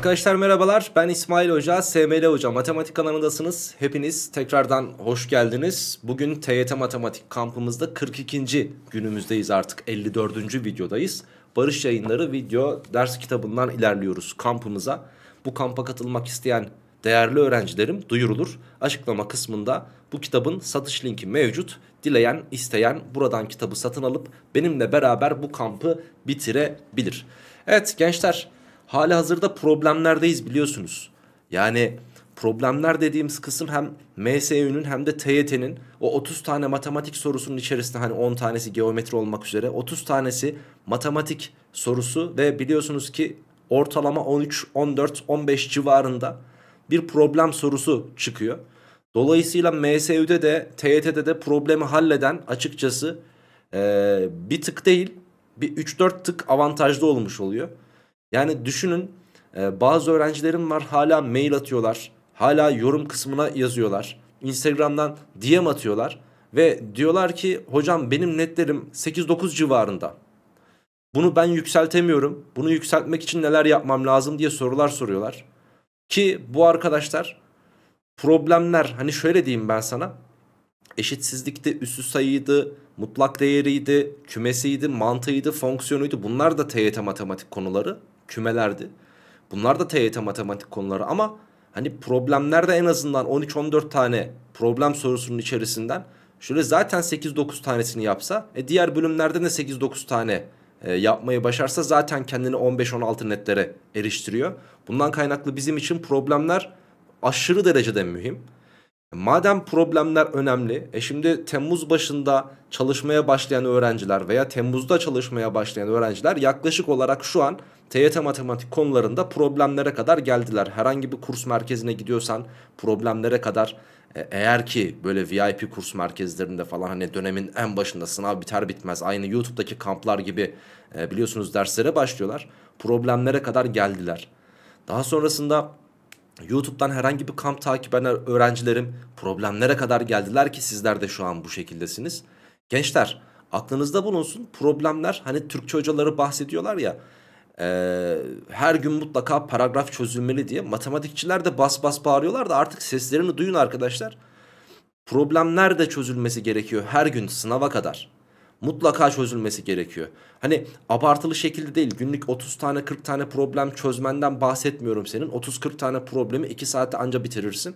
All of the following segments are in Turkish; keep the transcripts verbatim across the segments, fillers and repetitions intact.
Arkadaşlar merhabalar, ben İsmail Hoca, S M L Hoca Matematik kanalındasınız. Hepiniz tekrardan hoş geldiniz. Bugün T Y T Matematik Kampımızda kırk ikinci günümüzdeyiz, artık elli dördüncü videodayız. Barış Yayınları video ders kitabından ilerliyoruz kampımıza. Bu kampa katılmak isteyen değerli öğrencilerim duyurulur. Açıklama kısmında bu kitabın satış linki mevcut. Dileyen, isteyen buradan kitabı satın alıp benimle beraber bu kampı bitirebilir. Evet gençler, hali hazırda problemlerdeyiz biliyorsunuz. Yani problemler dediğimiz kısım hem M S Ü'nün hem de T Y T'nin o otuz tane matematik sorusunun içerisinde, hani on tanesi geometri olmak üzere otuz tanesi matematik sorusu ve biliyorsunuz ki ortalama on üç, on dört, on beş civarında bir problem sorusu çıkıyor. Dolayısıyla M S Ü'de de T Y T'de de problemi halleden açıkçası ee, bir tık değil bir üç dört tık avantajlı olmuş oluyor. Yani düşünün, bazı öğrencilerim var hala mail atıyorlar, hala yorum kısmına yazıyorlar, Instagram'dan D M atıyorlar ve diyorlar ki hocam benim netlerim sekiz dokuz civarında, bunu ben yükseltemiyorum, bunu yükseltmek için neler yapmam lazım diye sorular soruyorlar. Ki bu arkadaşlar problemler, hani şöyle diyeyim ben sana, eşitsizlikti, üssüz sayıydı, mutlak değeriydi, kümesiydi, mantığıydı, fonksiyonuydu, bunlar da T Y T matematik konuları. Kümelerdi. Bunlar da T Y T matematik konuları ama hani problemlerde en azından on üç on dört tane problem sorusunun içerisinden şöyle zaten sekiz dokuz tanesini yapsa, e diğer bölümlerde de sekiz dokuz tane e, yapmayı başarsa zaten kendini on beş on altı netlere eriştiriyor. Bundan kaynaklı bizim için problemler aşırı derecede mühim. Madem problemler önemli, e şimdi Temmuz başında çalışmaya başlayan öğrenciler veya Temmuz'da çalışmaya başlayan öğrenciler yaklaşık olarak şu an T Y T matematik konularında problemlere kadar geldiler. Herhangi bir kurs merkezine gidiyorsan problemlere kadar, eğer ki böyle V I P kurs merkezlerinde falan, hani dönemin en başında sınav biter bitmez aynı YouTube'daki kamplar gibi e, biliyorsunuz derslere başlıyorlar, problemlere kadar geldiler. Daha sonrasında YouTube'dan herhangi bir kamp takip eden öğrencilerim problemlere kadar geldiler ki sizler de şu an bu şekildesiniz. Gençler aklınızda bulunsun, problemler, hani Türkçe hocaları bahsediyorlar ya e, her gün mutlaka paragraf çözülmeli diye, matematikçiler de bas bas bağırıyorlar da artık seslerini duyun arkadaşlar. Problemler de çözülmesi gerekiyor her gün sınava kadar. Mutlaka çözülmesi gerekiyor. Hani abartılı şekilde değil, günlük otuz tane kırk tane problem çözmenden bahsetmiyorum senin. otuz kırk tane problemi iki saatte anca bitirirsin.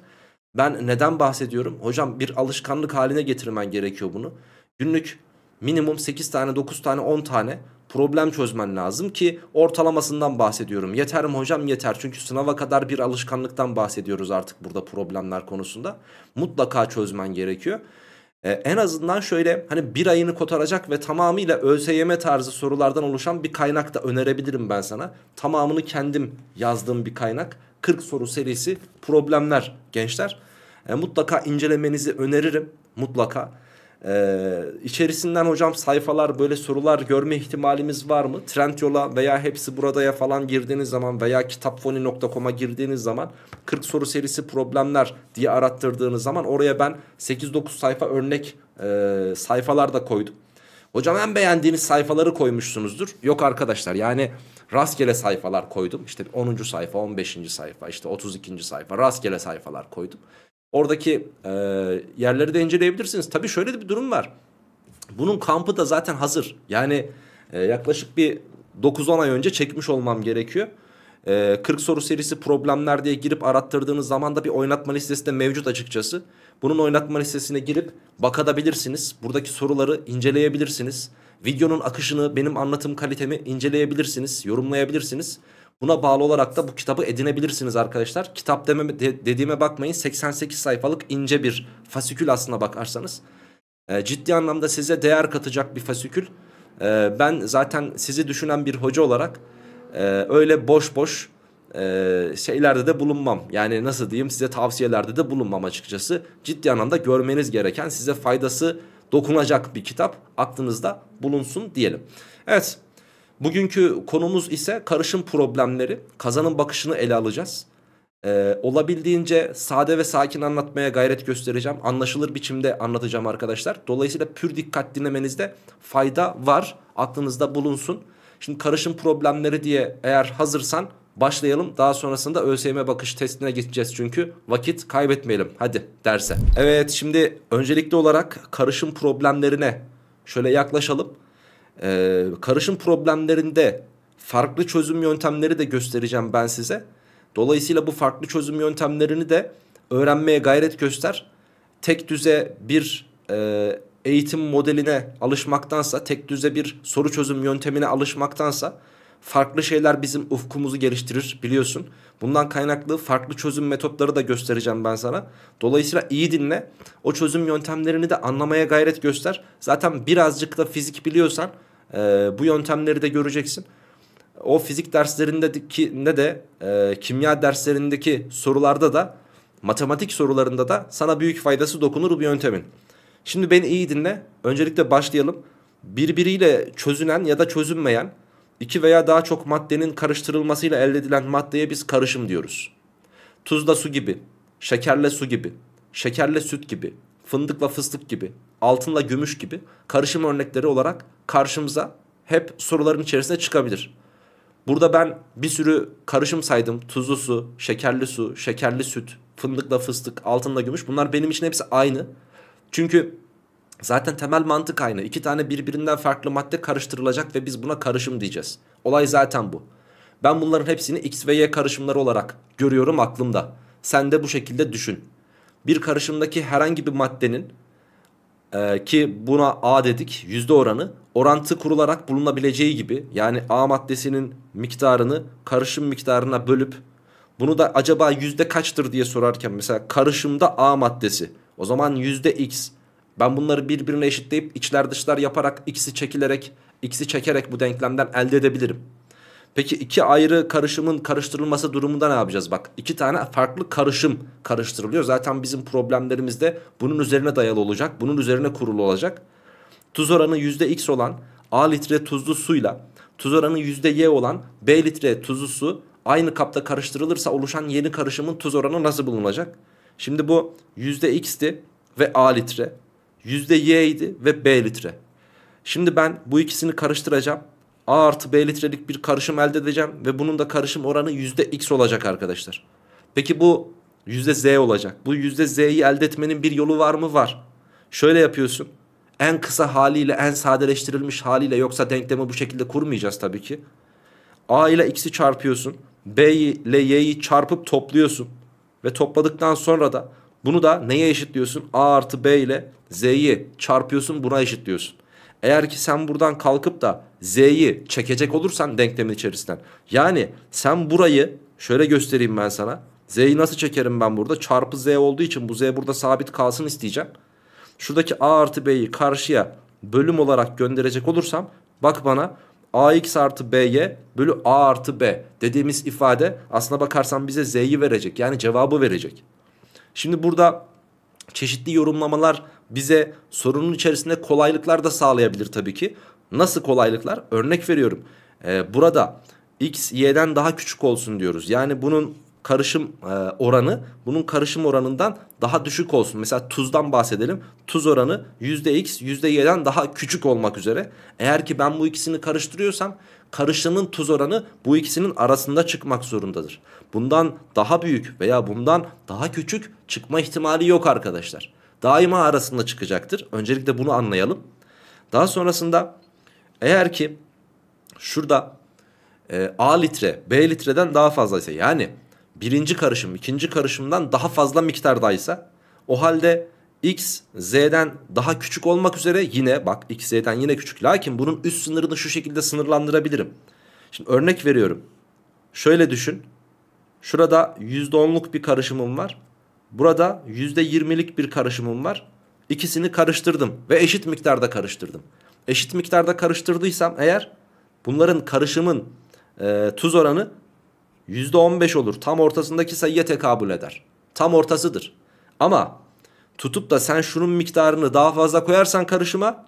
Ben neden bahsediyorum? Hocam bir alışkanlık haline getirmen gerekiyor bunu. Günlük minimum sekiz tane dokuz tane on tane problem çözmen lazım ki ortalamasından bahsediyorum. Yeter mi hocam? Yeter. Çünkü sınava kadar bir alışkanlıktan bahsediyoruz artık burada problemler konusunda. Mutlaka çözmen gerekiyor. Ee, en azından şöyle, hani bir ayını kotaracak ve tamamıyla ÖSYM tarzı sorulardan oluşan bir kaynak da önerebilirim ben sana. Tamamını kendim yazdığım bir kaynak. kırk soru serisi problemler gençler. Ee, mutlaka incelemenizi öneririm. Mutlaka. Ee, içerisinden hocam sayfalar, böyle sorular görme ihtimalimiz var mı? Trendyol'a veya Hepsiburada'ya falan girdiğiniz zaman veya kitapfoni nokta com'a girdiğiniz zaman kırk soru serisi problemler diye arattırdığınız zaman oraya ben sekiz dokuz sayfa örnek e, sayfalar da koydum. Hocam en beğendiğiniz sayfaları koymuşsunuzdur. Yok arkadaşlar, yani rastgele sayfalar koydum. İşte onuncu sayfa, on beşinci sayfa, işte otuz ikinci sayfa, rastgele sayfalar koydum. Oradaki e, yerleri de inceleyebilirsiniz. Tabii şöyle de bir durum var. Bunun kampı da zaten hazır. Yani e, yaklaşık bir dokuz on ay önce çekmiş olmam gerekiyor. E, kırk soru serisi problemler diye girip arattırdığınız zaman da bir oynatma listesi de mevcut açıkçası. Bunun oynatma listesine girip bakabilirsiniz. Buradaki soruları inceleyebilirsiniz. Videonun akışını, benim anlatım kalitemi inceleyebilirsiniz, yorumlayabilirsiniz. Buna bağlı olarak da bu kitabı edinebilirsiniz arkadaşlar. Kitap deme, de, dediğime bakmayın, seksen sekiz sayfalık ince bir fasikül aslına bakarsanız. E, ciddi anlamda size değer katacak bir fasikül. E, ben zaten sizi düşünen bir hoca olarak e, öyle boş boş e, şeylerde de bulunmam. Yani nasıl diyeyim, size tavsiyelerde de bulunmam açıkçası. Ciddi anlamda görmeniz gereken, size faydası dokunacak bir kitap, aklınızda bulunsun diyelim. Evet. Bugünkü konumuz ise karışım problemleri. Kazanın bakışını ele alacağız. Ee, olabildiğince sade ve sakin anlatmaya gayret göstereceğim. Anlaşılır biçimde anlatacağım arkadaşlar. Dolayısıyla pür dikkat dinlemenizde fayda var. Aklınızda bulunsun. Şimdi karışım problemleri diye eğer hazırsan başlayalım. Daha sonrasında ÖSYM bakış testine geçeceğiz çünkü vakit kaybetmeyelim. Hadi derse. Evet, şimdi öncelikli olarak karışım problemlerine şöyle yaklaşalım. Ee, karışım problemlerinde farklı çözüm yöntemleri de göstereceğim ben size. Dolayısıyla bu farklı çözüm yöntemlerini de öğrenmeye gayret göster. Tek düze bir e, eğitim modeline alışmaktansa, tek düze bir soru çözüm yöntemine alışmaktansa farklı şeyler bizim ufkumuzu geliştirir biliyorsun. Bundan kaynaklı farklı çözüm metotları da göstereceğim ben sana. Dolayısıyla iyi dinle. O çözüm yöntemlerini de anlamaya gayret göster. Zaten birazcık da fizik biliyorsan e, bu yöntemleri de göreceksin. O fizik derslerindeki ne de e, kimya derslerindeki sorularda da, matematik sorularında da sana büyük faydası dokunur bu yöntemin. Şimdi beni iyi dinle. Öncelikle başlayalım. Birbiriyle çözünen ya da çözünmeyen iki veya daha çok maddenin karıştırılmasıyla elde edilen maddeye biz karışım diyoruz. Tuzla su gibi, şekerle su gibi, şekerle süt gibi, fındıkla fıstık gibi, altınla gümüş gibi karışım örnekleri olarak karşımıza hep soruların içerisine çıkabilir. Burada ben bir sürü karışım saydım. Tuzlu su, şekerli su, şekerli süt, fındıkla fıstık, altınla gümüş. Bunlar benim için hepsi aynı. Çünkü zaten temel mantık aynı. İki tane birbirinden farklı madde karıştırılacak ve biz buna karışım diyeceğiz. Olay zaten bu. Ben bunların hepsini X ve Y karışımları olarak görüyorum aklımda. Sen de bu şekilde düşün. Bir karışımdaki herhangi bir maddenin e, ki buna A dedik, yüzde oranı orantı kurularak bulunabileceği gibi, yani A maddesinin miktarını karışım miktarına bölüp bunu da acaba yüzde kaçtır diye sorarken mesela karışımda A maddesi, o zaman yüzde X. Ben bunları birbirine eşitleyip içler dışlar yaparak x'i çekilerek x'i çekerek bu denklemden elde edebilirim. Peki iki ayrı karışımın karıştırılması durumunda ne yapacağız? Bak, iki tane farklı karışım karıştırılıyor. Zaten bizim problemlerimizde bunun üzerine dayalı olacak. Bunun üzerine kurulu olacak. Tuz oranı yüzde x olan A litre tuzlu suyla tuz oranı yüzde y olan B litre tuzlu su aynı kapta karıştırılırsa oluşan yeni karışımın tuz oranı nasıl bulunacak? Şimdi bu yüzde x'ti ve A litre. yüzde y idi ve B litre. Şimdi ben bu ikisini karıştıracağım. A artı B litrelik bir karışım elde edeceğim. Ve bunun da karışım oranı yüzde x olacak arkadaşlar. Peki bu yüzde z olacak. Bu yüzde z'yi elde etmenin bir yolu var mı? Var. Şöyle yapıyorsun. En kısa haliyle, en sadeleştirilmiş haliyle, yoksa denklemi bu şekilde kurmayacağız tabii ki. A ile x'i çarpıyorsun. B ile y'yi çarpıp topluyorsun. Ve topladıktan sonra da bunu da neye eşitliyorsun? A artı B ile z'yi çarpıyorsun, buna eşitliyorsun. Eğer ki sen buradan kalkıp da z'yi çekecek olursan denklemin içerisinden, yani sen burayı şöyle göstereyim ben sana. Z'yi nasıl çekerim ben burada? Çarpı z olduğu için bu z burada sabit kalsın isteyeceğim. Şuradaki A artı B'yi karşıya bölüm olarak gönderecek olursam, bak bana A x artı B'ye bölü A artı B dediğimiz ifade aslına bakarsan bize z'yi verecek, yani cevabı verecek. Şimdi burada çeşitli yorumlamalar bize sorunun içerisinde kolaylıklar da sağlayabilir tabii ki. Nasıl kolaylıklar? Örnek veriyorum. Ee, burada x y'den daha küçük olsun diyoruz. Yani bunun karışım e, oranı bunun karışım oranından daha düşük olsun. Mesela tuzdan bahsedelim. Tuz oranı yüzde x yüzde y'den daha küçük olmak üzere. Eğer ki ben bu ikisini karıştırıyorsam karışımın tuz oranı bu ikisinin arasında çıkmak zorundadır. Bundan daha büyük veya bundan daha küçük çıkma ihtimali yok arkadaşlar. Daima arasında çıkacaktır. Öncelikle bunu anlayalım. Daha sonrasında eğer ki şurada e, A litre B litreden daha fazlaysa, yani birinci karışım ikinci karışımdan daha fazla miktardaysa, o halde x z'den daha küçük olmak üzere, yine bak x z'den yine küçük, lakin bunun üst sınırını şu şekilde sınırlandırabilirim. Şimdi örnek veriyorum. Şöyle düşün. Şurada yüzde onluk bir karışımım var. Burada yüzde yirmilik bir karışımım var. İkisini karıştırdım ve eşit miktarda karıştırdım. Eşit miktarda karıştırdıysam eğer, bunların karışımın e, tuz oranı yüzde on beş olur. Tam ortasındaki sayıya tekabül eder. Tam ortasıdır. Ama tutup da sen şunun miktarını daha fazla koyarsan karışıma,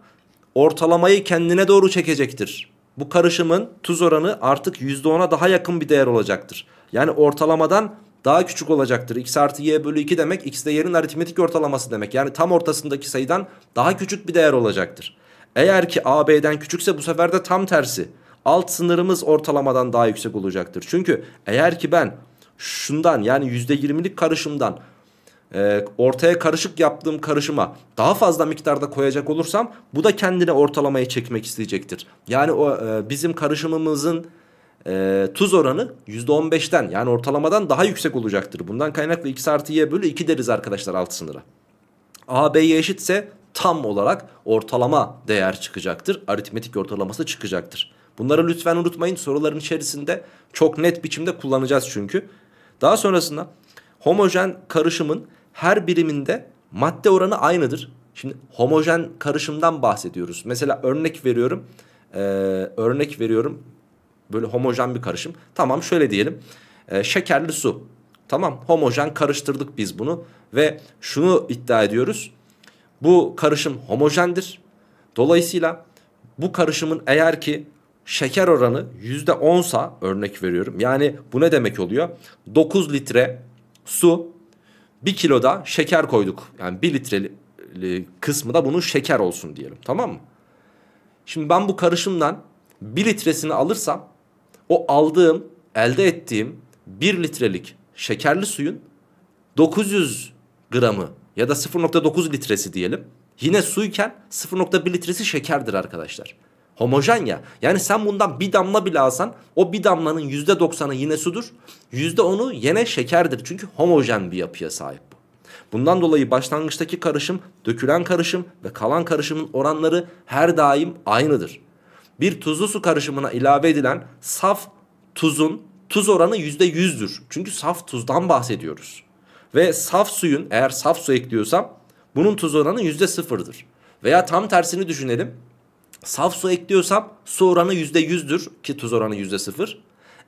ortalamayı kendine doğru çekecektir. Bu karışımın tuz oranı artık yüzde ona daha yakın bir değer olacaktır. Yani ortalamadan daha küçük olacaktır. X artı y bölü iki demek, x de y'nin aritmetik ortalaması demek. Yani tam ortasındaki sayıdan daha küçük bir değer olacaktır. Eğer ki A B'den küçükse bu sefer de tam tersi. alt sınırımız ortalamadan daha yüksek olacaktır. Çünkü eğer ki ben şundan, yani yüzde yirmilik karışımdan e, ortaya karışık yaptığım karışıma daha fazla miktarda koyacak olursam, bu da kendine ortalamayı çekmek isteyecektir. Yani o e, bizim karışımımızın E, tuz oranı yüzde on beşten, yani ortalamadan daha yüksek olacaktır. Bundan kaynaklı x artı y bölü iki deriz arkadaşlar alt sınıra. A, B'ye eşitse tam olarak ortalama değer çıkacaktır. Aritmetik ortalaması çıkacaktır. Bunları lütfen unutmayın. Soruların içerisinde çok net biçimde kullanacağız çünkü. Daha sonrasında homojen karışımın her biriminde madde oranı aynıdır. Şimdi homojen karışımdan bahsediyoruz. Mesela örnek veriyorum. E, örnek veriyorum. Böyle homojen bir karışım. Tamam, şöyle diyelim. E, şekerli su. Tamam, homojen karıştırdık biz bunu. Ve şunu iddia ediyoruz. Bu karışım homojendir. Dolayısıyla bu karışımın eğer ki şeker oranı yüzde onsa, örnek veriyorum. Yani bu ne demek oluyor? dokuz litre su, bir kiloda şeker koyduk. Yani bir litreli kısmı da bunun şeker olsun diyelim. Tamam mı? Şimdi ben bu karışımdan bir litresini alırsam, o aldığım, elde ettiğim bir litrelik şekerli suyun dokuz yüz gramı ya da sıfır nokta dokuz litresi diyelim, yine suyken sıfır nokta bir litresi şekerdir arkadaşlar. Homojen ya. Yani sen bundan bir damla bile alsan, o bir damlanın yüzde doksanı yine sudur, yüzde onu yine şekerdir. Çünkü homojen bir yapıya sahip bu. Bundan dolayı başlangıçtaki karışım, dökülen karışım ve kalan karışımın oranları her daim aynıdır. Bir tuzlu su karışımına ilave edilen saf tuzun tuz oranı yüzde yüzdür. Çünkü saf tuzdan bahsediyoruz. Ve saf suyun, eğer saf su ekliyorsam, bunun tuz oranı yüzde sıfırdır. Veya tam tersini düşünelim. Saf su ekliyorsam su oranı yüzde yüzdür ki tuz oranı yüzde sıfır.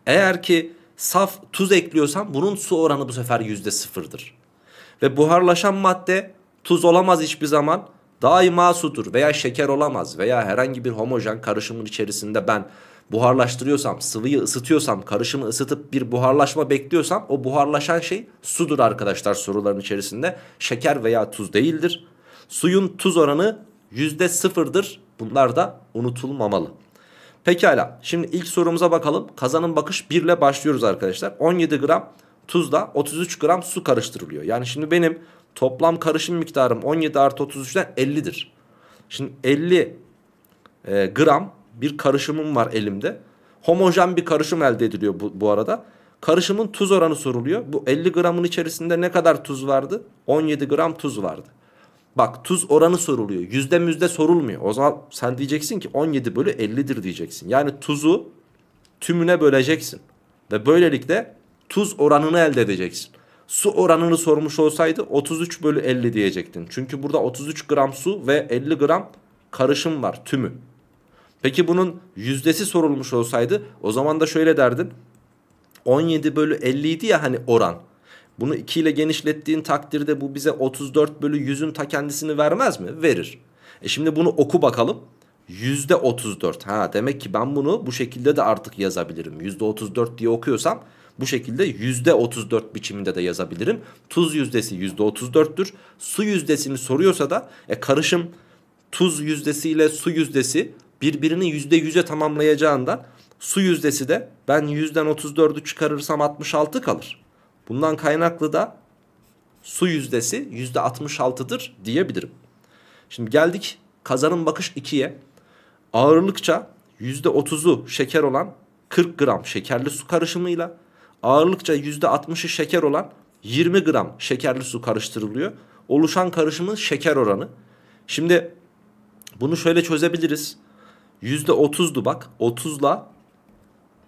Eğer ki saf tuz ekliyorsam bunun su oranı bu sefer yüzde sıfırdır. Ve buharlaşan madde tuz olamaz hiçbir zaman. Daima sudur veya şeker olamaz veya herhangi bir homojen karışımın içerisinde ben buharlaştırıyorsam, sıvıyı ısıtıyorsam, karışımı ısıtıp bir buharlaşma bekliyorsam, o buharlaşan şey sudur arkadaşlar soruların içerisinde. Şeker veya tuz değildir. Suyun tuz oranı yüzde sıfırdır. Bunlar da unutulmamalı. Pekala, şimdi ilk sorumuza bakalım. Kazanım bakış bir ile başlıyoruz arkadaşlar. on yedi gram tuzla otuz üç gram su karıştırılıyor. Yani şimdi benim toplam karışım miktarım on yedi artı otuz üçten ellidir. Şimdi elli gram bir karışımım var elimde. Homojen bir karışım elde ediliyor bu, bu arada. Karışımın tuz oranı soruluyor. Bu elli gramın içerisinde ne kadar tuz vardı? on yedi gram tuz vardı. Bak, tuz oranı soruluyor. Yüzde müzde sorulmuyor. O zaman sen diyeceksin ki on yedi bölü ellidir diyeceksin. Yani tuzu tümüne böleceksin. Ve böylelikle tuz oranını elde edeceksin. Su oranını sormuş olsaydı otuz üç bölü elli diyecektin. Çünkü burada otuz üç gram su ve elli gram karışım var tümü. Peki bunun yüzdesi sorulmuş olsaydı, o zaman da şöyle derdin. on yedi bölü elli idi ya hani oran. Bunu iki ile genişlettiğin takdirde bu bize otuz dört bölü yüzün ta kendisini vermez mi? Verir. E şimdi bunu oku bakalım. yüzde otuz dört. Ha, demek ki ben bunu bu şekilde de artık yazabilirim. yüzde otuz dört diye okuyorsam, bu şekilde yüzde otuz dört biçiminde de yazabilirim. Tuz yüzdesi yüzde otuz dörttür. Su yüzdesini soruyorsa da e, karışım tuz yüzdesi ile su yüzdesi birbirini yüzde yüze tamamlayacağından, su yüzdesi de ben yüzden otuz dördü çıkarırsam altmış altı kalır. Bundan kaynaklı da su yüzdesi yüzde altmış altıdır diyebilirim. Şimdi geldik kazanım bakış ikiye. Ağırlıkça yüzde otuzu şeker olan kırk gram şekerli su karışımıyla ağırlıkça yüzde altmışı şeker olan yirmi gram şekerli su karıştırılıyor. Oluşan karışımın şeker oranı. Şimdi bunu şöyle çözebiliriz. yüzde otuzdu bak. otuzla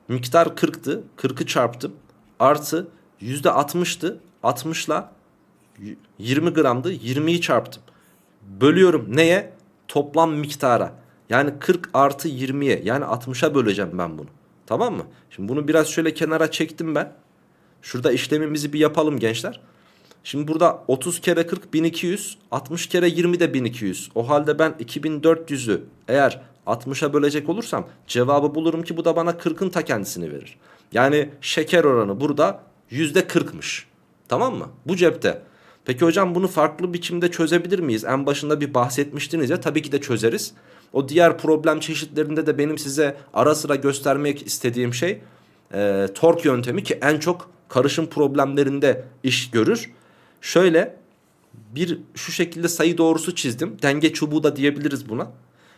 miktar kırktı. kırkı çarptım. Artı yüzde altmıştı. altmışla yirmi gramdı. yirmiyi çarptım. Bölüyorum neye? Toplam miktara. Yani kırk artı yirmiye. Yani altmışa böleceğim ben bunu. Tamam mı? Şimdi bunu biraz şöyle kenara çektim ben. Şurada işlemimizi bir yapalım gençler. Şimdi burada otuz kere kırk bin iki yüz, altmış kere yirmi de bin iki yüz. O halde ben iki bin dört yüzü eğer altmışa bölecek olursam cevabı bulurum ki bu da bana kırkın ta kendisini verir. Yani şeker oranı burada yüzde kırkmış. Tamam mı? Bu cepte. Peki hocam bunu farklı biçimde çözebilir miyiz? En başında bir bahsetmiştiniz ya, tabii ki de çözeriz. O diğer problem çeşitlerinde de benim size ara sıra göstermek istediğim şey e, tork yöntemi, ki en çok karışım problemlerinde iş görür. Şöyle bir şu şekilde sayı doğrusu çizdim. Denge çubuğu da diyebiliriz buna.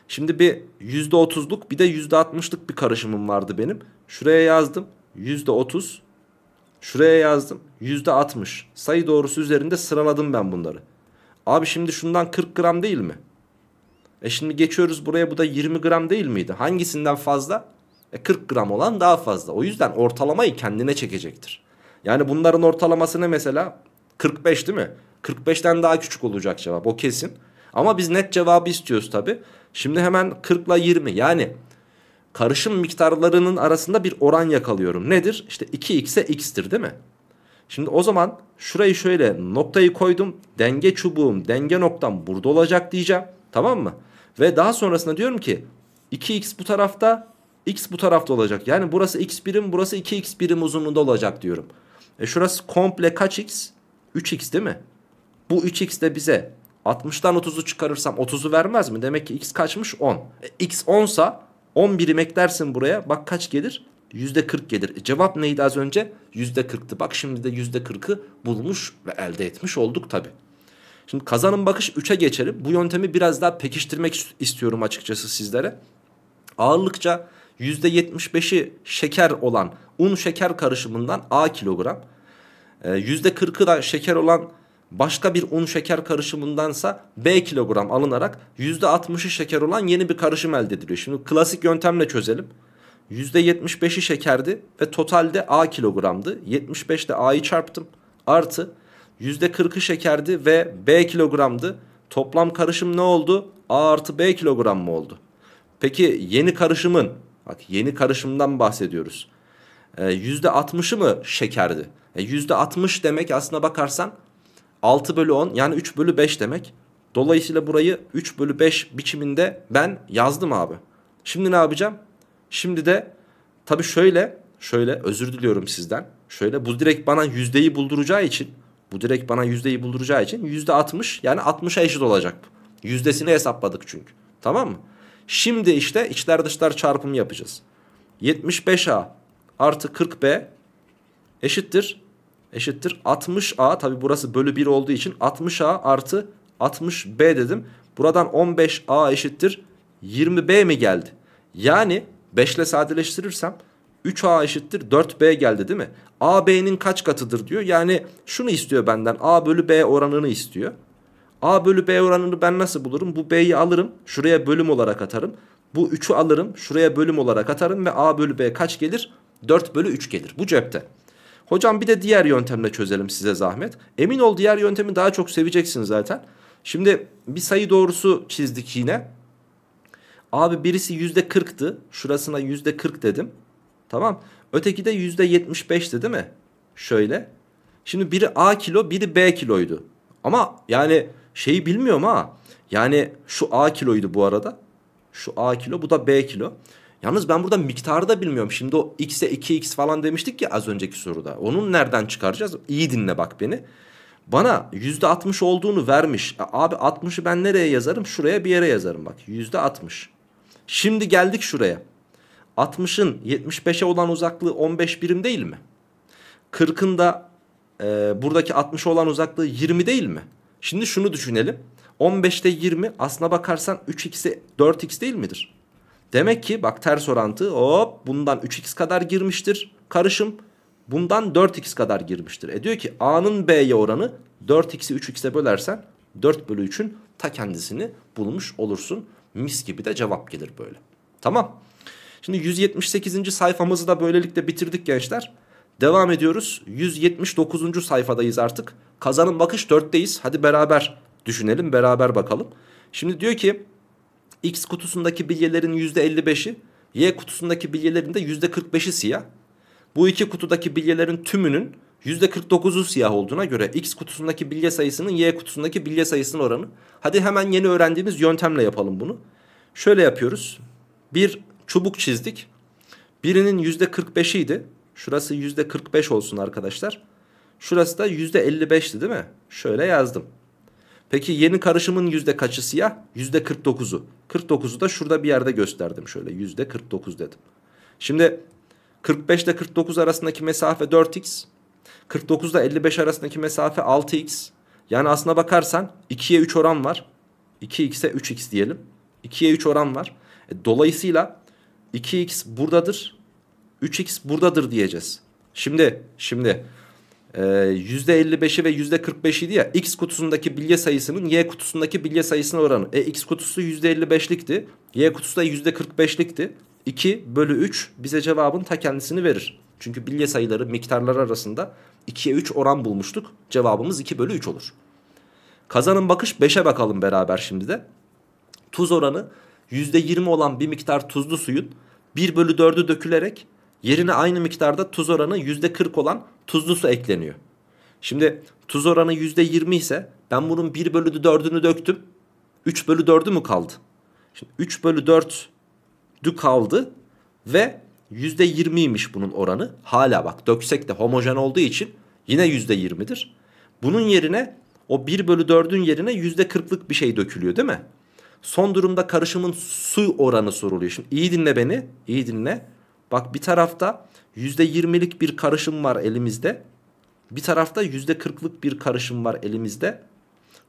Şimdi bir yüzde otuzluk bir de yüzde altmışlık bir karışımım vardı benim. Şuraya yazdım yüzde otuz. Şuraya yazdım yüzde altmış. Sayı doğrusu üzerinde sıraladım ben bunları. Abi şimdi şundan kırk gram değil mi? E şimdi geçiyoruz buraya, bu da yirmi gram değil miydi? Hangisinden fazla? E kırk gram olan daha fazla. O yüzden ortalamayı kendine çekecektir. Yani bunların ortalaması ne mesela? kırk beş değil mi? kırk beşten daha küçük olacak cevap, o kesin. Ama biz net cevabı istiyoruz tabi. Şimdi hemen kırk ile yirmi, yani karışım miktarlarının arasında bir oran yakalıyorum. Nedir? İşte iki x'e x'tir değil mi? Şimdi o zaman şurayı şöyle noktayı koydum. Denge çubuğum, denge noktam burada olacak diyeceğim. Tamam mı? Ve daha sonrasında diyorum ki iki x bu tarafta, x bu tarafta olacak. Yani burası x birim, burası iki x birim uzunluğunda olacak diyorum. E şurası komple kaç x? üç x değil mi? Bu üç x de bize altmıştan otuzu çıkarırsam otuzu vermez mi? Demek ki x kaçmış? on. E x onsa on birim eklersin buraya. Bak kaç gelir? yüzde kırk gelir. E cevap neydi az önce? yüzde kırktı. Bak şimdi de yüzde kırkı bulmuş ve elde etmiş olduk tabi. Şimdi kazanım bakış üçe geçelim. Bu yöntemi biraz daha pekiştirmek istiyorum açıkçası sizlere. Ağırlıkça yüzde yetmiş beşi şeker olan un şeker karışımından A kilogram, yüzde kırkı da şeker olan başka bir un şeker karışımındansa B kilogram alınarak yüzde altmışı şeker olan yeni bir karışım elde ediliyor. Şimdi klasik yöntemle çözelim. yüzde yetmiş beşi şekerdi ve totalde A kilogramdı. yetmiş beşte A'yı çarptım. Artı yüzde kırkı şekerdi ve B kilogramdı. Toplam karışım ne oldu? A artı B kilogram mı oldu? Peki yeni karışımın, bak yeni karışımdan bahsediyoruz, E, yüzde altmışı mı şekerdi? E, yüzde altmış demek aslına bakarsan altı bölü on, yani üç bölü beş demek. Dolayısıyla burayı üç bölü beş biçiminde ben yazdım abi. Şimdi ne yapacağım? Şimdi de tabii şöyle, şöyle özür diliyorum sizden. Şöyle bu direkt bana yüzdeyi bulduracağı için, bu direkt bana yüzdeyi bulduracağı için yüzde altmış, yani altmışa eşit olacak. Yüzdesini hesapladık çünkü. Tamam mı? Şimdi işte içler dışlar çarpımı yapacağız. yetmiş beş a artı kırk b eşittir. Eşittir altmış a, tabi burası bölü bir olduğu için altmış a artı altmış b dedim. Buradan on beş a eşittir yirmi b mi geldi? Yani beş ile sadeleştirirsem üç a eşittir dört b geldi değil mi? A B'nin kaç katıdır diyor. Yani şunu istiyor benden, A bölü B oranını istiyor. A bölü B oranını ben nasıl bulurum? Bu B'yi alırım, şuraya bölüm olarak atarım. Bu üçü alırım, şuraya bölüm olarak atarım ve A bölü B kaç gelir? dört bölü üç gelir. Bu cepte. Hocam bir de diğer yöntemle çözelim size zahmet. Emin ol diğer yöntemi daha çok seveceksin zaten. Şimdi bir sayı doğrusu çizdik yine. Abi birisi yüzde kırktı. Şurasına yüzde kırk dedim. Tamam. Öteki de yüzde yetmiş beşti değil mi? Şöyle. Şimdi biri A kilo, biri B kiloydu. Ama yani şeyi bilmiyorum ha. Yani şu A kiloydu bu arada. Şu A kilo, bu da B kilo. Yalnız ben burada miktarı da bilmiyorum. Şimdi o x'e iki x falan demiştik ya az önceki soruda. Onun nereden çıkaracağız? İyi dinle bak beni. Bana yüzde altmış olduğunu vermiş. Abi altmışı ben nereye yazarım? Şuraya bir yere yazarım bak. yüzde altmış. Şimdi geldik şuraya. altmışın yetmiş beşe olan uzaklığı on beş birim değil mi? kırkın da e, buradaki altmışa olan uzaklığı yirmi değil mi? Şimdi şunu düşünelim. on beşte yirmi aslına bakarsan üç x'e dört x değil midir? Demek ki bak ters orantı, hop bundan üç x kadar girmiştir karışım. Bundan dört x kadar girmiştir. E diyor ki A'nın B'ye oranı dört x'i üç x'e bölersen dört bölü üçün ta kendisini bulmuş olursun. Mis gibi de cevap gelir böyle. Tamam. Şimdi yüz yetmiş sekizinci sayfamızı da böylelikle bitirdik gençler. Devam ediyoruz. yüz yetmiş dokuzuncu sayfadayız artık. Kazanım bakış dörtteyiz. Hadi beraber düşünelim, beraber bakalım. Şimdi diyor ki X kutusundaki bilyelerin yüzde elli beşi, Y kutusundaki bilyelerin de yüzde kırk beşi siyah. Bu iki kutudaki bilyelerin tümünün yüzde kırk dokuzu siyah olduğuna göre X kutusundaki bilye sayısının Y kutusundaki bilye sayısının oranı. Hadi hemen yeni öğrendiğimiz yöntemle yapalım bunu. Şöyle yapıyoruz. Bir çubuk çizdik. Birinin yüzde kırk beşiydi. Şurası yüzde kırk beş olsun arkadaşlar. Şurası da yüzde elli beşti değil mi? Şöyle yazdım. Peki yeni karışımın yüzde kaçı siyah? Yüzde kırk dokuzu. kırk dokuzu da şurada bir yerde gösterdim. Şöyle yüzde kırk dokuz dedim. Şimdi kırk beş ile kırk dokuz arasındaki mesafe dört x. kırk dokuz ile elli beş arasındaki mesafe altı x. Yani aslına bakarsan ikiye üç oran var. iki x'e üç x diyelim. ikiye üç oran var. E, dolayısıyla iki x buradadır. üç x buradadır diyeceğiz. Şimdi şimdi e, yüzde elli beşi ve yüzde kırk beşi idi ya. X kutusundaki bilye sayısının Y kutusundaki bilye sayısına oranı. E, X kutusu yüzde elli beşlikti. Y kutusu da yüzde kırk beşlikti. iki bölü üç bize cevabın ta kendisini verir. Çünkü bilye sayıları miktarları arasında ikiye üç oran bulmuştuk. Cevabımız iki bölü üç olur. Kazanın bakış beşe bakalım beraber şimdi de. Tuz oranı yüzde yirmi olan bir miktar tuzlu suyun bir bölü dördü dökülerek yerine aynı miktarda tuz oranı yüzde kırk olan tuzlu su ekleniyor. Şimdi tuz oranı yüzde yirmi ise ben bunun bir bölü dördünü döktüm. üç bölü dördü mü kaldı? Şimdi üç bölü dördü kaldı ve yüzde yirmiymiş bunun oranı. Hala bak döksek de homojen olduğu için yine yüzde yirmidir. Bunun yerine o bir bölü dördün yerine yüzde kırklık bir şey dökülüyor değil mi? Son durumda karışımın su oranı soruluyor. Şimdi iyi dinle beni, iyi dinle. Bak bir tarafta yüzde yirmilik bir karışım var elimizde. Bir tarafta yüzde kırklık bir karışım var elimizde.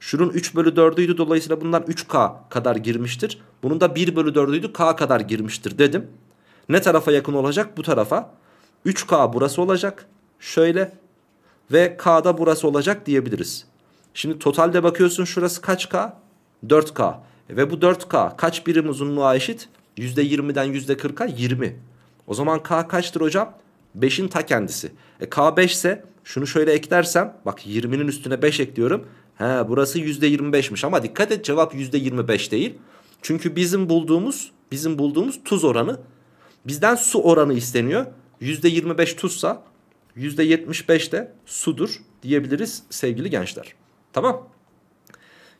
Şunun üç bölü dördüydü, dolayısıyla bundan üç K kadar girmiştir. Bunun da bir bölü dördüydü, K kadar girmiştir dedim. Ne tarafa yakın olacak? Bu tarafa. üç K burası olacak. Şöyle. Ve K'da burası olacak diyebiliriz. Şimdi totalde bakıyorsun şurası kaç K? dört K. Ve bu dört K kaç birim uzunluğa eşit? yüzde yirmiden yüzde kırka yirmi. O zaman K kaçtır hocam? beşin ta kendisi. E K beş ise şunu şöyle eklersem. Bak yirminin üstüne beş ekliyorum. He, burası yüzde yirmi beşmiş ama dikkat et cevap yüzde yirmi beş değil. Çünkü bizim bulduğumuz bizim bulduğumuz tuz oranı. Bizden su oranı isteniyor. yüzde yirmi beş tuzsa yüzde yetmiş beş de sudur diyebiliriz sevgili gençler. Tamam.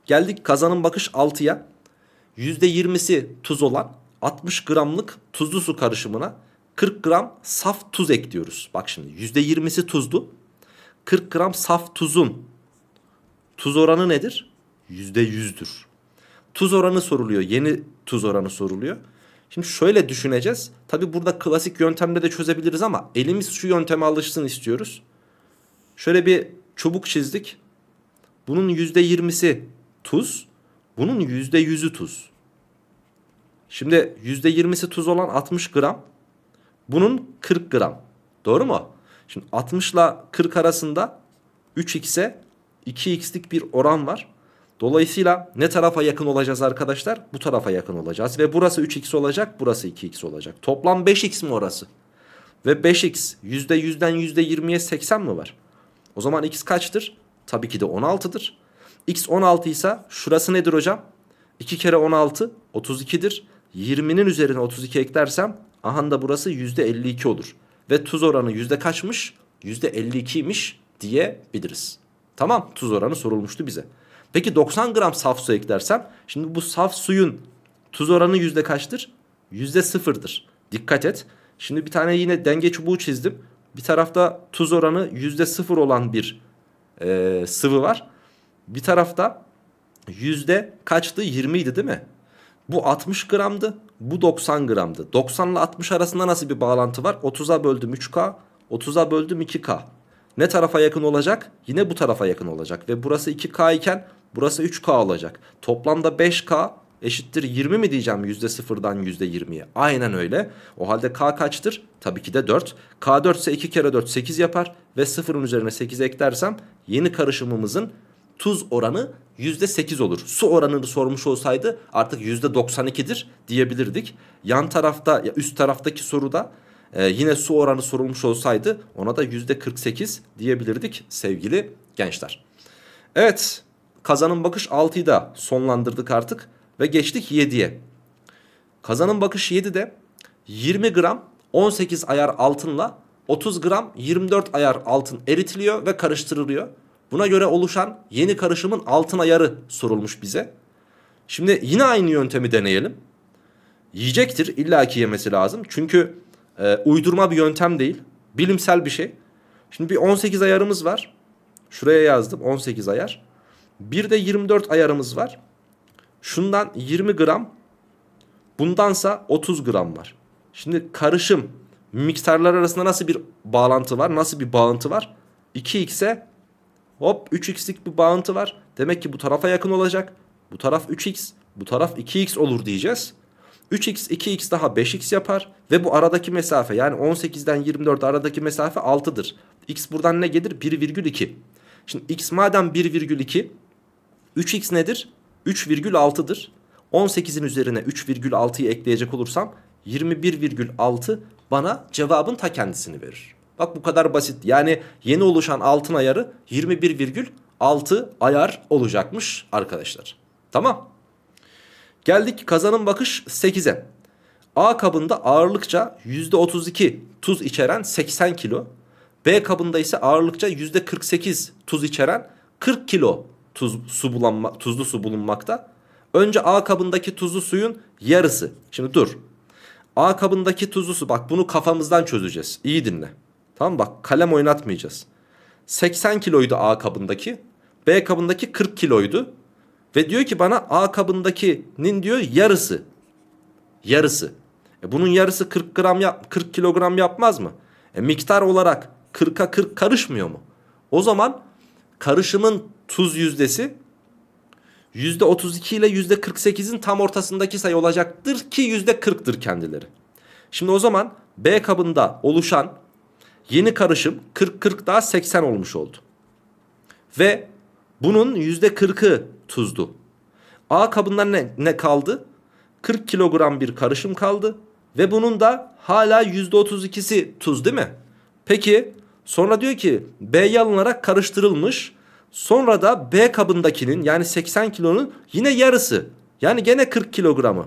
Geldik kazanın bakış altıya. yüzde yirmisi tuz olan altmış gramlık tuzlu su karışımına kırk gram saf tuz ekliyoruz. Bak şimdi yüzde yirmisi tuzlu. kırk gram saf tuzun tuz oranı nedir? yüzde yüzdür. Tuz oranı soruluyor. Yeni tuz oranı soruluyor. Şimdi şöyle düşüneceğiz. Tabi burada klasik yöntemle de çözebiliriz ama elimiz şu yönteme alışsın istiyoruz. Şöyle bir çubuk çizdik. Bunun yüzde yirmisi tuz. Bunun yüzde yüzü tuz. Şimdi yüzde yirmisi tuz olan altmış gram. Bunun kırk gram. Doğru mu? Şimdi altmış ile kırk arasında üç x'e iki x'lik bir oran var. Dolayısıyla ne tarafa yakın olacağız arkadaşlar? Bu tarafa yakın olacağız. Ve burası üç x olacak. Burası iki x olacak. Toplam beş x mi orası? Ve beş x yüzde yüzden yüzde yirmiye seksen mi var? O zaman x kaçtır? Tabii ki de on altıdır. X on altı ise şurası nedir hocam? iki kere on altı otuz ikidir. yirminin üzerine otuz iki eklersem aha da burası yüzde elli iki olur. Ve tuz oranı yüzde kaçmış? yüzde elli ikiymiş diyebiliriz. Tamam, tuz oranı sorulmuştu bize. Peki doksan gram saf su eklersem şimdi bu saf suyun tuz oranı yüzde kaçtır? Yüzde sıfırdır. Dikkat et. Şimdi bir tane yine denge çubuğu çizdim. Bir tarafta tuz oranı yüzde sıfır olan bir e, sıvı var. Bir tarafta yüzde kaçtı? yirmi idi değil mi? Bu altmış gramdı. Bu doksan gramdı. doksan ile altmış arasında nasıl bir bağlantı var? otuza böldüm üç K. otuza böldüm iki K. Ne tarafa yakın olacak? Yine bu tarafa yakın olacak. Ve burası iki K iken burası üç K olacak. Toplamda beş K eşittir yirmi mi diyeceğim yüzde sıfırdan yüzde yirmiye? Aynen öyle. O halde K kaçtır? Tabii ki de dört. K dört ise iki kere dört sekiz yapar. Ve sıfırın üzerine sekiz eklersem yeni karışımımızın tuz oranı yüzde sekiz olur. Su oranını sormuş olsaydı artık yüzde doksan ikidir diyebilirdik. Yan tarafta, üst taraftaki soruda Ee, yine su oranı sorulmuş olsaydı ona da yüzde kırk sekiz diyebilirdik sevgili gençler. Evet, kazanın bakış altıyı da sonlandırdık artık ve geçtik yediye. Kazanın bakış yedide yirmi gram on sekiz ayar altınla otuz gram yirmi dört ayar altın eritiliyor ve karıştırılıyor. Buna göre oluşan yeni karışımın altın ayarı sorulmuş bize. Şimdi yine aynı yöntemi deneyelim. Yiyecektir, illaki yemesi lazım çünkü... Ee, uydurma bir yöntem değil. Bilimsel bir şey. Şimdi bir on sekiz ayarımız var. Şuraya yazdım on sekiz ayar. Bir de yirmi dört ayarımız var. Şundan yirmi gram, bundansa otuz gram var. Şimdi karışım miktarlar arasında nasıl bir bağlantı var? Nasıl bir bağıntı var? iki x'e hop üç x'lik bir bağıntı var. Demek ki bu tarafa yakın olacak. Bu taraf üç x, bu taraf iki x olur diyeceğiz. üç x, iki x daha beş x yapar. Ve bu aradaki mesafe, yani on sekizden yirmi dört aradaki mesafe altıdır. X buradan ne gelir? bir virgül iki. Şimdi x madem bir virgül iki, üç x nedir? üç virgül altı'dır. on sekizin üzerine üç virgül altı'yı ekleyecek olursam yirmi bir virgül altı bana cevabın ta kendisini verir. Bak bu kadar basit. Yani yeni oluşan altın ayarı yirmi bir virgül altı ayar olacakmış arkadaşlar. Tamam. Geldik kazanım bakış sekize. A kabında ağırlıkça yüzde otuz iki tuz içeren seksen kilo. B kabında ise ağırlıkça yüzde kırk sekiz tuz içeren kırk kilo tuz, su bulanma, tuzlu su bulunmakta. Önce A kabındaki tuzlu suyun yarısı. Şimdi dur. A kabındaki tuzlu su, bak bunu kafamızdan çözeceğiz. İyi dinle. Tamam, bak kalem oynatmayacağız. seksen kiloydu A kabındaki. B kabındaki kırk kiloydu. Ve diyor ki bana A kabındakinin diyor yarısı. Yarısı. E bunun yarısı kırk gram yap, kırk kilogram yapmaz mı? E miktar olarak kırka kırk karışmıyor mu? O zaman karışımın tuz yüzdesi yüzde otuz iki ile yüzde kırk sekizin tam ortasındaki sayı olacaktır ki yüzde kırk'tır kendileri. Şimdi o zaman B kabında oluşan yeni karışım kırk kırk daha seksen olmuş oldu. Ve bunun yüzde kırk'ı tuzdu. A kabından ne, ne kaldı? kırk kilogram bir karışım kaldı. Ve bunun da hala yüzde otuz iki'si tuz değil mi? Peki sonra diyor ki B'ye alınarak karıştırılmış. Sonra da B kabındakinin, yani seksen kilonun yine yarısı, yani gene kırk kilogramı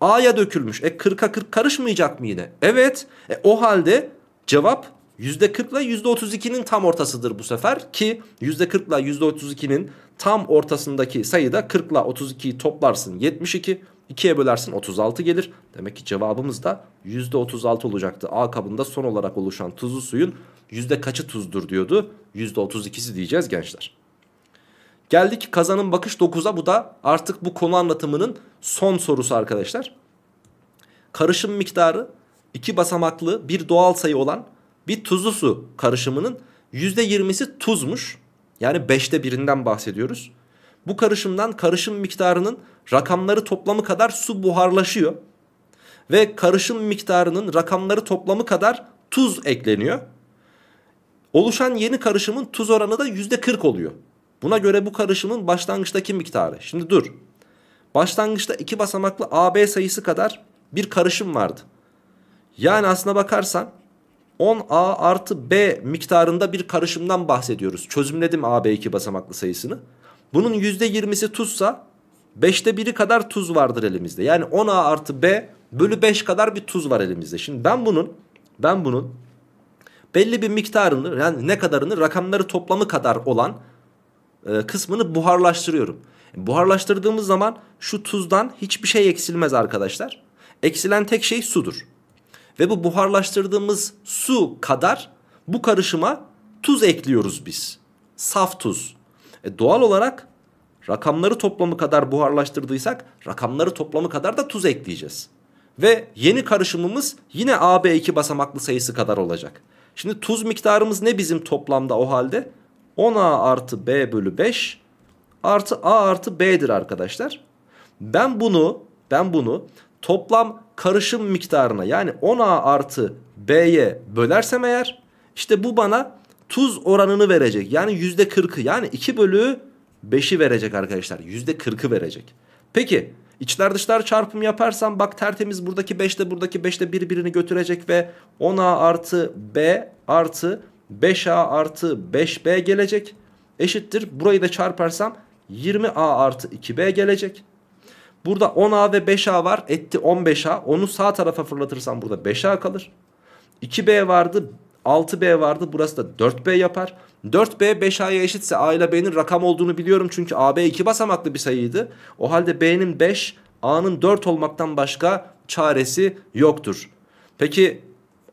A'ya dökülmüş. E kırka kırk karışmayacak mı yine? Evet. E o halde cevap yüzde kırk ile yüzde otuz iki'nin tam ortasıdır bu sefer ki yüzde kırk ile yüzde otuz iki'nin tam ortasındaki sayıda kırk ile otuz iki'yi toplarsın yetmiş iki, iki'ye bölersin otuz altı gelir. Demek ki cevabımız da yüzde otuz altı olacaktı. A kabında son olarak oluşan tuzlu suyun yüzde kaçı tuzdur diyordu? yüzde otuz iki'si diyeceğiz gençler. Geldik kazanım bakış dokuza. Bu da artık bu konu anlatımının son sorusu arkadaşlar. Karışım miktarı iki basamaklı bir doğal sayı olan bir tuzlu su karışımının yüzde yirmi'si tuzmuş. Yani beşte birinden bahsediyoruz. Bu karışımdan karışım miktarının rakamları toplamı kadar su buharlaşıyor. Ve karışım miktarının rakamları toplamı kadar tuz ekleniyor. Oluşan yeni karışımın tuz oranı da yüzde kırk oluyor. Buna göre bu karışımın başlangıçtaki miktarı. Şimdi dur. Başlangıçta iki basamaklı A B sayısı kadar bir karışım vardı. Yani aslına bakarsan on A artı B miktarında bir karışımdan bahsediyoruz. Çözümledim A B iki basamaklı sayısını. Bunun yüzde yirmi'si tuzsa beşte biri kadar tuz vardır elimizde. Yani on A artı B bölü beş kadar bir tuz var elimizde. Şimdi ben bunun, ben bunun belli bir miktarını, yani ne kadarını, rakamları toplamı kadar olan e, kısmını buharlaştırıyorum. Buharlaştırdığımız zaman şu tuzdan hiçbir şey eksilmez arkadaşlar. Eksilen tek şey sudur. Ve bu buharlaştırdığımız su kadar bu karışıma tuz ekliyoruz biz. Saf tuz. E doğal olarak rakamları toplamı kadar buharlaştırdıysak rakamları toplamı kadar da tuz ekleyeceğiz. Ve yeni karışımımız yine A B iki basamaklı sayısı kadar olacak. Şimdi tuz miktarımız ne bizim toplamda o halde? on A artı B bölü beş artı A artı B'dir arkadaşlar. Ben bunu, ben bunu toplam karışım miktarına, yani on A artı B'ye bölersem eğer, işte bu bana tuz oranını verecek. Yani yüzde kırk'ı, yani iki bölü beş'i verecek arkadaşlar. yüzde kırk'ı verecek. Peki içler dışlar çarpımı yaparsam bak tertemiz buradaki beş'te buradaki beş'te birbirini götürecek ve on A artı B artı beş A artı beş B gelecek. Eşittir. Burayı da çarparsam yirmi A artı iki B gelecek. Burada on A ve beş A var. Etti on beş A. Onu sağ tarafa fırlatırsam burada beş A kalır. iki B vardı. altı B vardı. Burası da dört B yapar. dört B beş A'ya eşitse A ile B'nin rakam olduğunu biliyorum. Çünkü A B iki basamaklı bir sayıydı. O halde B'nin beş, A'nın dört olmaktan başka çaresi yoktur. Peki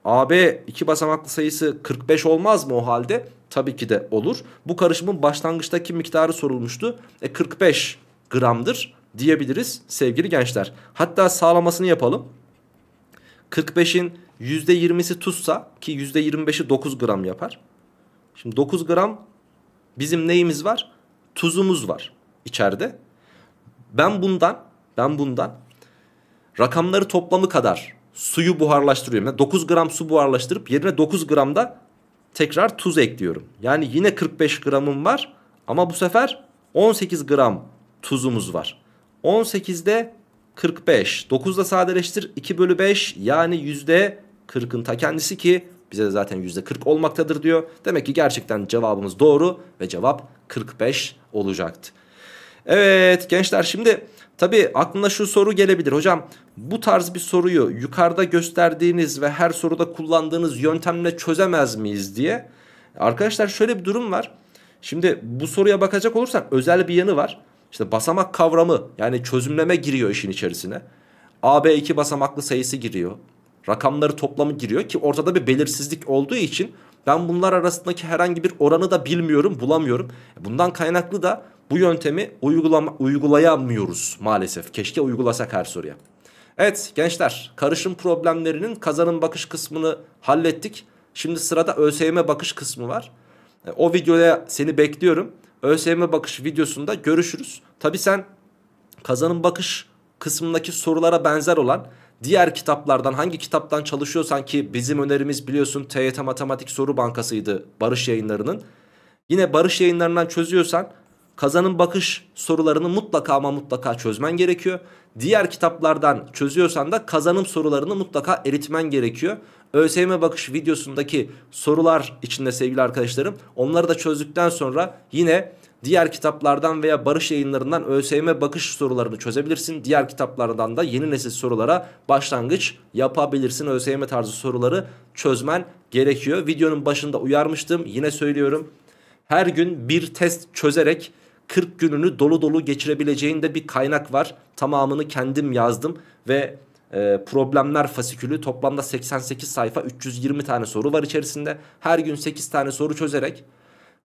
A B iki basamaklı sayısı kırk beş olmaz mı o halde? Tabii ki de olur. Bu karışımın başlangıçtaki miktarı sorulmuştu. E kırk beş gramdır diyebiliriz sevgili gençler. Hatta sağlamasını yapalım. kırk beşin yüzde yirmisi tuzsa, ki yüzde yirmi beşi dokuz gram yapar. Şimdi dokuz gram bizim neyimiz var? Tuzumuz var içeride. Ben bundan, ben bundan rakamları toplamı kadar suyu buharlaştırıyorum. Yani dokuz gram su buharlaştırıp yerine dokuz gram da tekrar tuz ekliyorum. Yani yine kırk beş gramım var ama bu sefer on sekiz gram tuzumuz var. on sekizde kırk beş. dokuzda sadeleştir. iki bölü beş yani yüzde kırkın ta kendisi, ki bize de zaten yüzde kırk olmaktadır diyor. Demek ki gerçekten cevabımız doğru ve cevap kırk beş olacaktı. Evet gençler, şimdi tabii aklına şu soru gelebilir. Hocam bu tarz bir soruyu yukarıda gösterdiğiniz ve her soruda kullandığınız yöntemle çözemez miyiz diye. Arkadaşlar şöyle bir durum var. Şimdi bu soruya bakacak olursak özel bir yanı var. İşte basamak kavramı, yani çözümleme giriyor işin içerisine. A B iki basamaklı sayısı giriyor. Rakamları toplamı giriyor ki ortada bir belirsizlik olduğu için ben bunlar arasındaki herhangi bir oranı da bilmiyorum, bulamıyorum. Bundan kaynaklı da bu yöntemi uygulama, uygulayamıyoruz maalesef. Keşke uygulasak her soruya. Evet gençler, karışım problemlerinin kazanım bakış kısmını hallettik. Şimdi sırada ÖSYM bakış kısmı var. O videoya seni bekliyorum. ÖSYM bakış videosunda görüşürüz. Tabi sen kazanım bakış kısmındaki sorulara benzer olan diğer kitaplardan, hangi kitaptan çalışıyorsan, ki bizim önerimiz biliyorsun T Y T Matematik Soru Bankası'ydı Barış Yayınları'nın. Yine Barış Yayınları'ndan çözüyorsan kazanım bakış sorularını mutlaka ama mutlaka çözmen gerekiyor. Diğer kitaplardan çözüyorsan da kazanım sorularını mutlaka eritmen gerekiyor. ÖSYM bakış videosundaki sorular içinde sevgili arkadaşlarım, onları da çözdükten sonra yine diğer kitaplardan veya Barış Yayınları'ndan ÖSYM bakış sorularını çözebilirsin. Diğer kitaplardan da yeni nesil sorulara başlangıç yapabilirsin. ÖSYM tarzı soruları çözmen gerekiyor. Videonun başında uyarmıştım, yine söylüyorum. Her gün bir test çözerek kırk gününü dolu dolu geçirebileceğinde bir kaynak var. Tamamını kendim yazdım ve e, problemler fasikülü, toplamda seksen sekiz sayfa, üç yüz yirmi tane soru var içerisinde. Her gün sekiz tane soru çözerek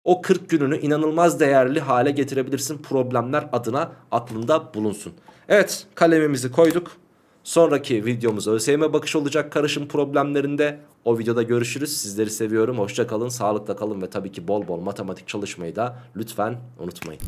o kırk gününü inanılmaz değerli hale getirebilirsin. Problemler adına aklında bulunsun. Evet, kalemimizi koyduk. Sonraki videomuz ÖSYM bakış olacak karışım problemlerinde. O videoda görüşürüz. Sizleri seviyorum. Hoşça kalın, sağlıkla kalın ve tabii ki bol bol matematik çalışmayı da lütfen unutmayın.